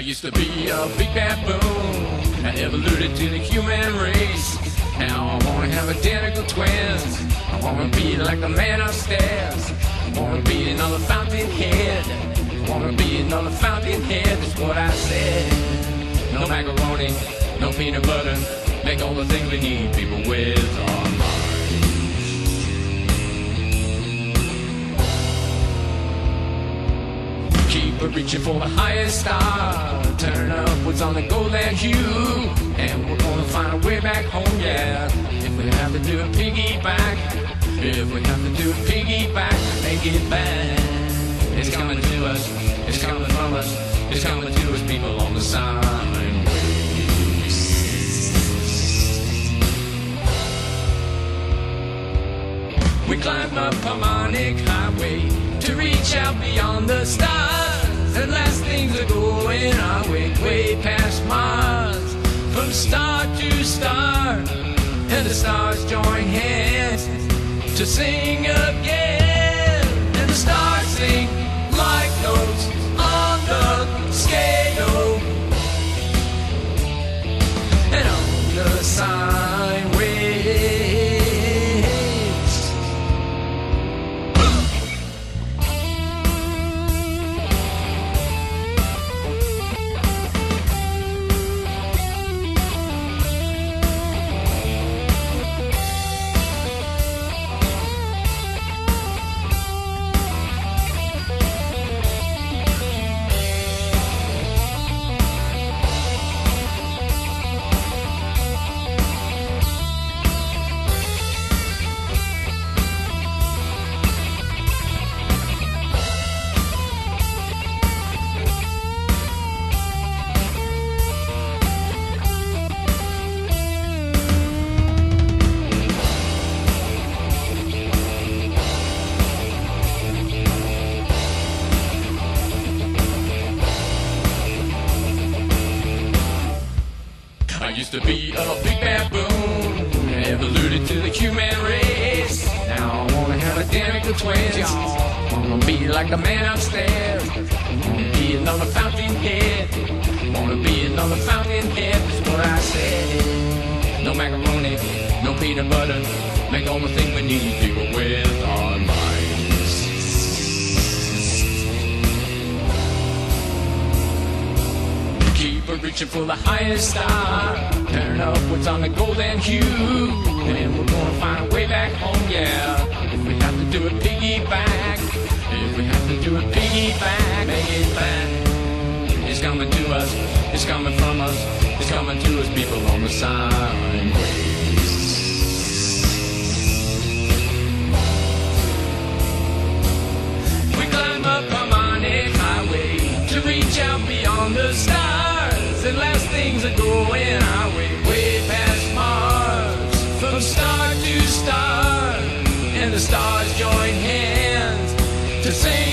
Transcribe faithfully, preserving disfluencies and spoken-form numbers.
I used to be a big baboon. I evoluted to the human race. Now I wanna have identical twins. I wanna be like the man upstairs. I wanna be another fountainhead. I wanna be another fountainhead. That's what I said. No macaroni, no peanut butter. Make all the things we need, people with our minds. Keep reaching for the highest star. Turn upwards on the golden hue, and we're gonna find a way back home, yeah. If we have to do a piggyback, if we have to do a piggyback, make it back. It's coming to us, it's coming from us, it's coming to us, people on the sign. We climb up harmonic highway to reach out beyond the stars. At last things are going our way, way past Mars. From star to star, and the stars join hands to sing again. And the stars sing like notes on the scale. And on the sign way. I used to be a big baboon, evoluted to the human race. Now I wanna have identical twins, y'all. Wanna be like the man upstairs. Wanna be another fountainhead. Wanna be another fountainhead. That's what I said. No macaroni, no peanut butter. Make all the things we need, people with our minds. Keep reaching for the highest star. Turn upwards on the golden hue, and we're gonna find a way back home, yeah. If we have to do a piggyback, if we have to do a piggyback, make it back. It's coming to us, it's coming from us, it's coming to us, people on the sign waves. We climb up harmonic highway to reach out beyond the stars. And last things are going our way, way past Mars. From star to star, and the stars join hands to sing.